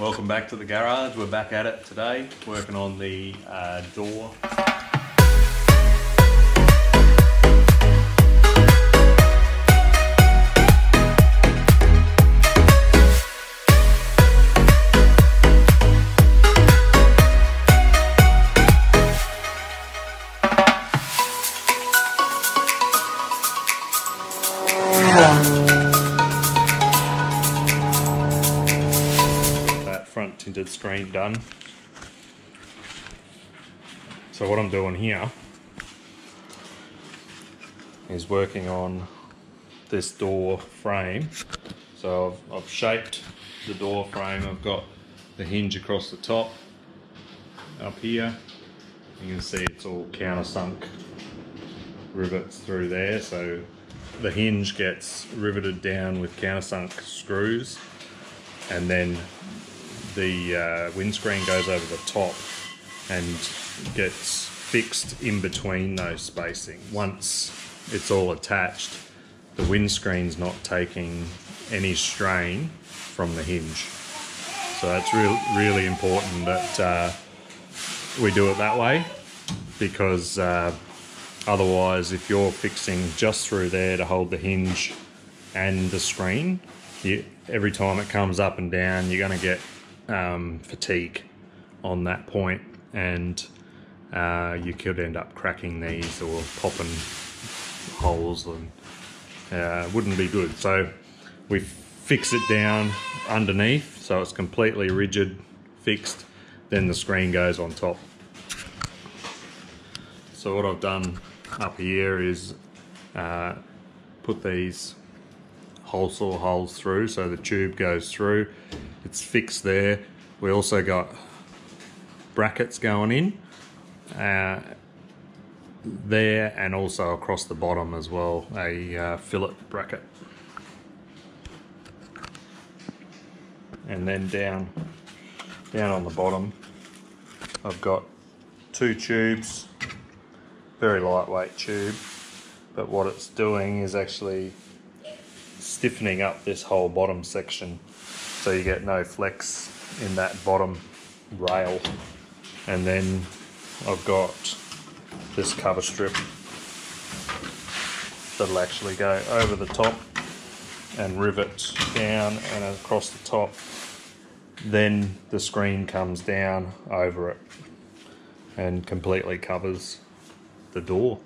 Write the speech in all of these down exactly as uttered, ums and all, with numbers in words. Welcome back to the garage. We're back at it today, working on the uh, door. Front tinted screen done. So what I'm doing here is working on this door frame. So I've, I've shaped the door frame. I've got the hinge across the top up here. You can see it's all countersunk rivets through there, so the hinge gets riveted down with countersunk screws, and then the uh, windscreen goes over the top and gets fixed in between those spacing. Once it's all attached, the windscreen's not taking any strain from the hinge. So that's re really important that uh, we do it that way, because uh, otherwise, if you're fixing just through there to hold the hinge and the screen, you, every time it comes up and down, you're going to get Um, fatigue on that point, and uh, you could end up cracking these or popping holes, and uh, wouldn't be good. So we fix it down underneath so it's completely rigid, fixed, then the screen goes on top. So what I've done up here is uh, put these hole saw holes through, so the tube goes through, it's fixed there. We also got brackets going in uh, there, and also across the bottom as well, a uh, fillet bracket. And then down down on the bottom I've got two tubes, very lightweight tube, but what it's doing is actually stiffening up this whole bottom section, so you get no flex in that bottom rail. And then I've got this cover strip that'll actually go over the top and rivet down and across the top, then the screen comes down over it and completely covers the door.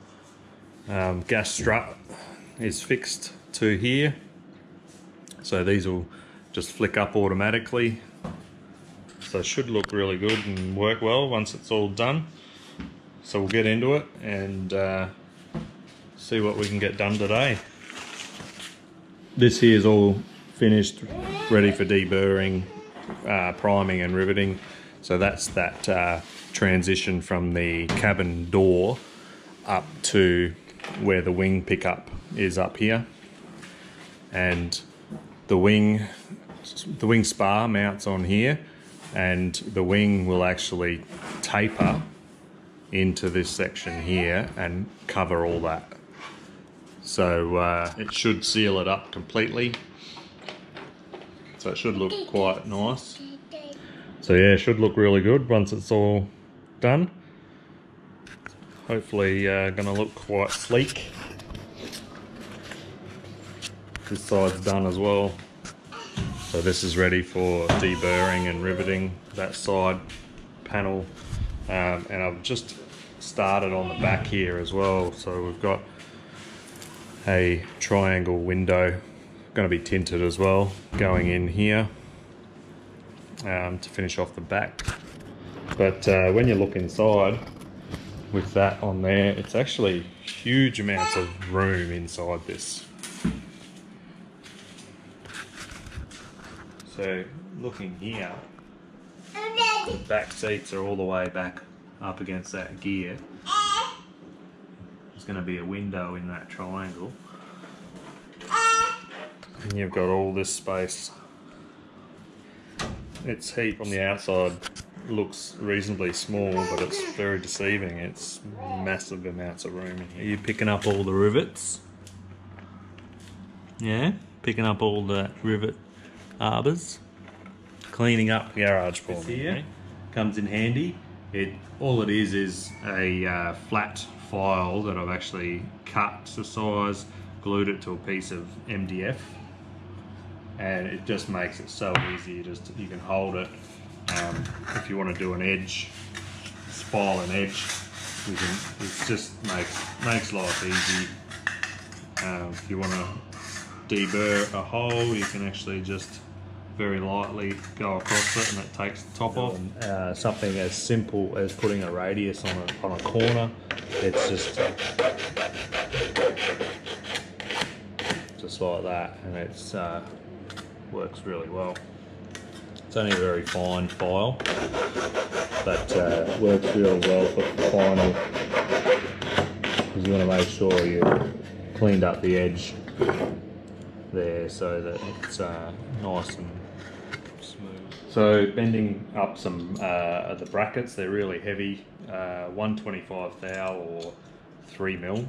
Um, gas strut is fixed to here, so these will just flick up automatically, so it should look really good and work well once it's all done. So we'll get into it and uh, see what we can get done today. This here is all finished, ready for deburring, uh, priming and riveting. So that's that uh, transition from the cabin door up to where the wing pickup is up here, and the wing the wing spar mounts on here, and the wing will actually taper into this section here and cover all that. So uh, it should seal it up completely, so it should look quite nice. So yeah, it should look really good once it's all done. Hopefully uh, gonna look quite sleek. This side's done as well, so this is ready for deburring and riveting, that side panel, um, and I've just started on the back here as well. So we've got a triangle window, going to be tinted as well, going in here um, to finish off the back. But uh, when you look inside with that on there, it's actually huge amounts of room inside this. So looking here, the back seats are all the way back up against that gear. There's going to be a window in that triangle. And you've got all this space. Its heap on the outside looks reasonably small, but it's very deceiving. It's massive amounts of room in here. Are you picking up all the rivets? Yeah, picking up all the rivet arbors. cleaning up garage for me. Here, okay? Comes in handy. It all it is is a uh, flat file that I've actually cut to size, glued it to a piece of M D F, and it just makes it so easy. Just you can hold it. Um, if you want to do an edge, file an edge, you can. It just makes makes life easy. Um, if you want to deburr a hole, you can actually just very lightly go across it, and it takes the top off. Uh, something as simple as putting a radius on a, on a corner. It's just just like that, and it's uh, works really well. It's only a very fine file, but uh, works really well for the final, because you want to make sure you cleaned up the edge there so that it's uh, nice and smooth. So bending up some uh, of the brackets, they're really heavy, uh, one twenty-five thou or three mil.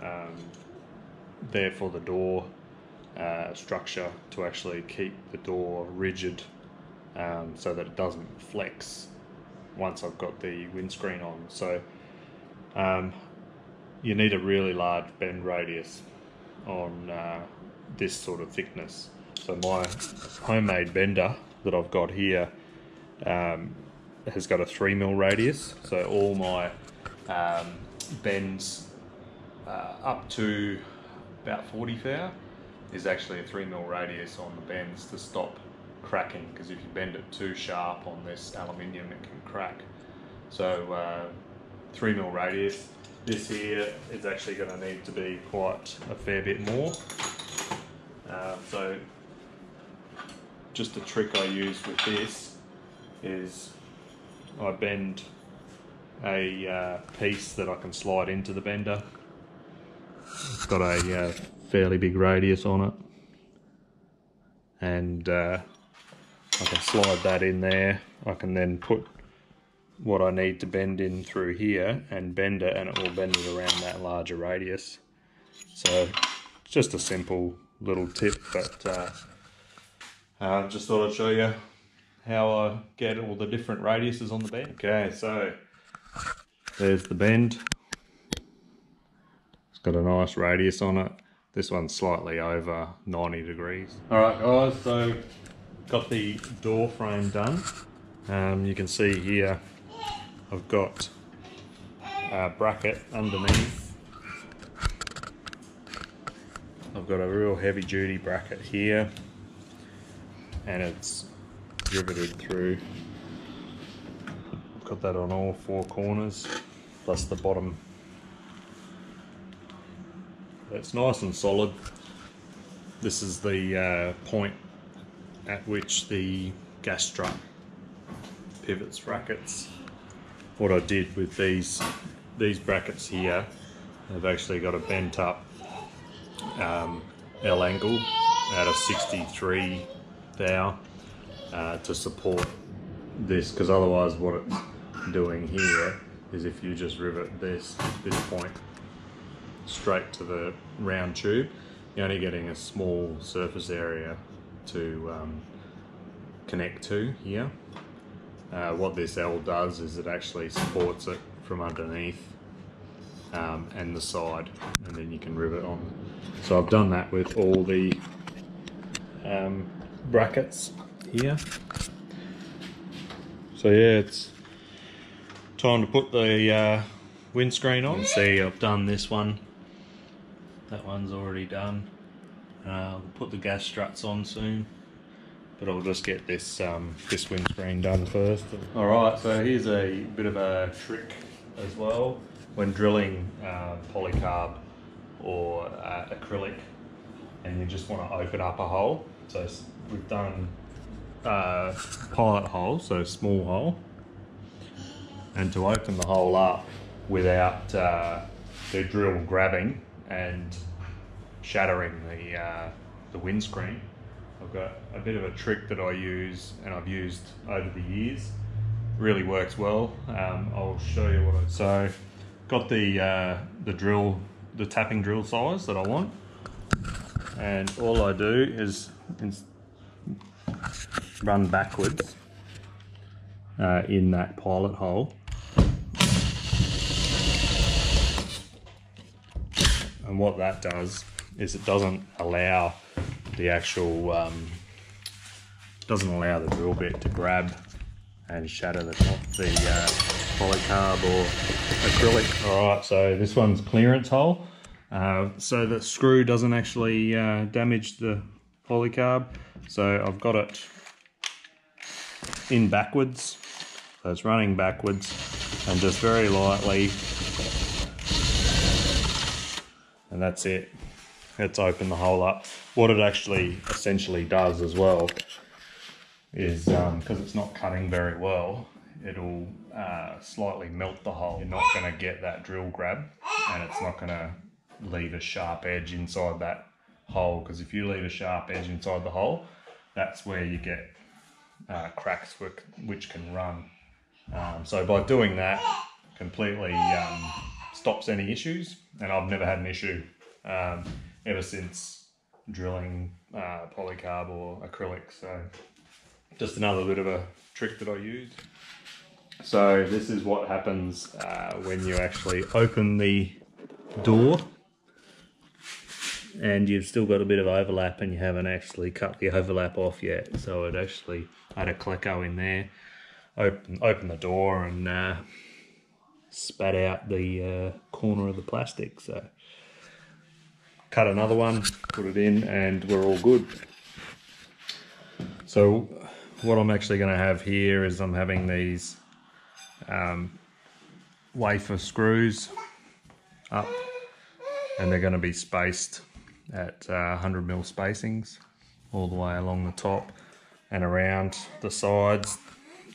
Um, they're for the door uh, structure to actually keep the door rigid um, so that it doesn't flex once I've got the windscreen on. So um, you need a really large bend radius on uh, this sort of thickness. So my homemade bender that I've got here um, has got a three mil radius. So all my um, bends uh, up to about forty thou is actually a three mil radius on the bends to stop cracking, because if you bend it too sharp on this aluminium, it can crack. So uh, three mil radius. This here is actually going to need to be quite a fair bit more. Uh, so just a trick I use with this is I bend a uh, piece that I can slide into the bender. It's got a uh, fairly big radius on it, and uh, I can slide that in there. I can then put what I need to bend in through here and bend it, and it will bend it around that larger radius. So just a simple little tip, but uh, uh, just thought I'd show you how I get all the different radiuses on the bend. Okay, so there's the bend. It's got a nice radius on it. This one's slightly over ninety degrees. All right guys, so got the door frame done. Um, you can see here I've got a bracket underneath. I've got a real heavy duty bracket here, and it's riveted through. I've got that on all four corners, plus the bottom. It's nice and solid. This is the uh, point at which the gas strut pivots brackets. What I did with these these brackets here, they've actually got a bent up um, L angle at a sixty-three thou uh, to support this, because otherwise what it's doing here is if you just rivet this this point straight to the round tube, you're only getting a small surface area to um, connect to here. Uh, what this L does is it actually supports it from underneath um, and the side, and then you can rivet on. So I've done that with all the um, brackets here. So yeah, it's time to put the uh, windscreen on. See, I've done this one. That one's already done. Uh, I'll put the gas struts on soon, but I'll just get this um, this windscreen done first. All right, so here's a bit of a trick as well. When drilling uh, polycarb or uh, acrylic, and you just want to open up a hole. So we've done uh, pilot hole, so small hole. And to open the hole up without uh, the drill grabbing and shattering the, uh, the windscreen, I've got a bit of a trick that I use, and I've used over the years. Really works well. Um, I'll show you what I. So, got the uh, the drill, the tapping drill size that I want, and all I do is, is run backwards uh, in that pilot hole. And what that does is it doesn't allow the actual, um, doesn't allow the drill bit to grab and shatter the top, the uh, polycarb or acrylic. All right, so this one's clearance hole. Uh, so the screw doesn't actually uh, damage the polycarb. So I've got it in backwards. So it's running backwards and just very lightly. And that's it. Let's open the hole up. What it actually essentially does as well is, because um, it's not cutting very well, it'll uh, slightly melt the hole. You're not going to get that drill grab, and it's not going to leave a sharp edge inside that hole, because if you leave a sharp edge inside the hole, that's where you get uh, cracks which, which can run. Um, so by doing that, completely um, stops any issues, and I've never had an issue um, ever since drilling uh, polycarb or acrylic. So just another bit of a trick that I use. So this is what happens uh, when you actually open the door and you've still got a bit of overlap and you haven't actually cut the overlap off yet. So it actually had a klecko in there, open, open the door and uh, spat out the uh, corner of the plastic. So cut another one, put it in, and we're all good. So what I'm actually going to have here is I'm having these um, wafer screws up, and they're going to be spaced at uh, one hundred mil spacings all the way along the top and around the sides,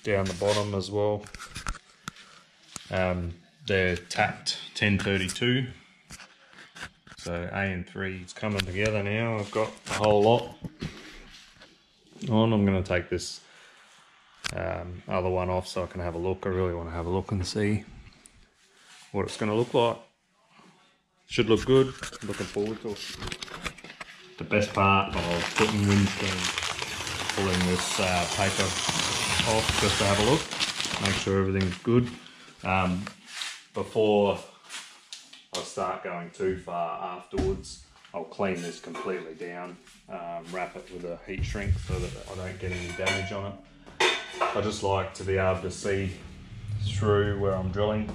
down the bottom as well. Um, they're tapped ten thirty-two, so A M three is coming together now. I've got a whole lot on. I'm going to take this um, other one off so I can have a look. I really want to have a look and see what it's going to look like. Should look good. Looking forward to it. The best part of putting windscreen, pulling this uh, paper off just to have a look, make sure everything's good. Um, before I start going too far afterwards, I'll clean this completely down, um, wrap it with a heat shrink so that I don't get any damage on it. I just like to be able to see through where I'm drilling.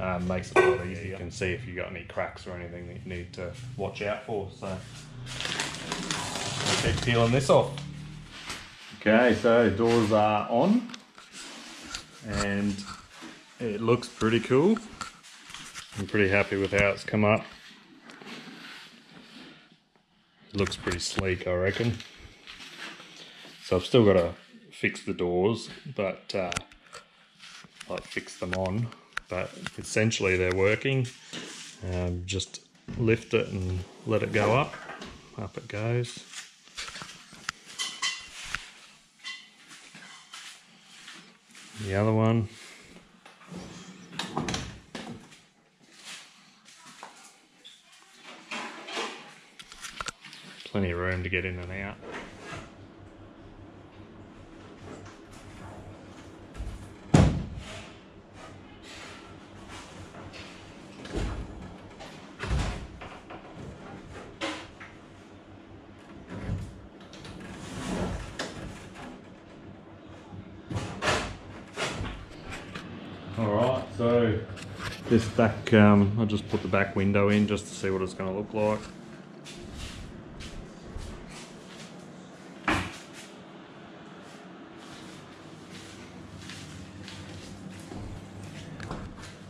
Um, makes it a lot easier. You can see if you got any cracks or anything that you need to watch out for. So I'll keep peeling this off. Okay, so doors are on and it looks pretty cool. I'm pretty happy with how it's come up. It looks pretty sleek, I reckon. So I've still got to fix the doors, but uh, like fix them on. But essentially they're working. Um, just lift it and let it go up. Up it goes. The other one. Plenty of room to get in and out. Alright, so this back, um, I'll just put the back window in just to see what it's going to look like.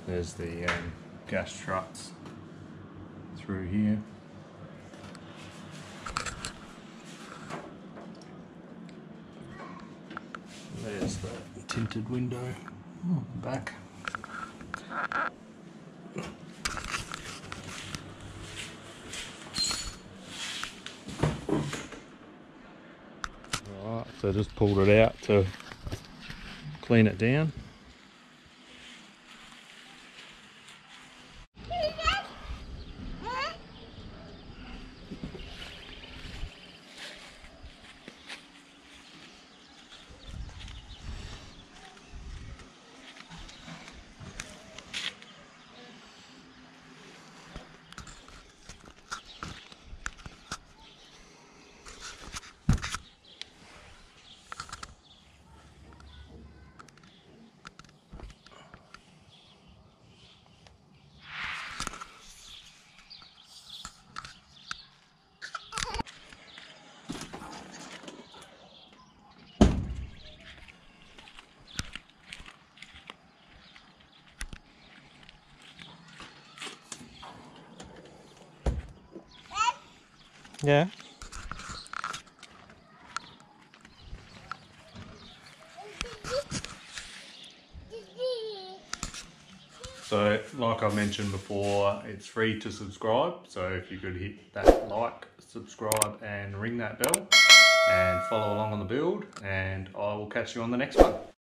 There's the um, gas struts through here. There's the tinted window. Oh, back. Alright, so just pulled it out to clean it down. Yeah. So, like I mentioned before, it's free to subscribe. So if you could hit that like, subscribe and ring that bell and follow along on the build, and I will catch you on the next one.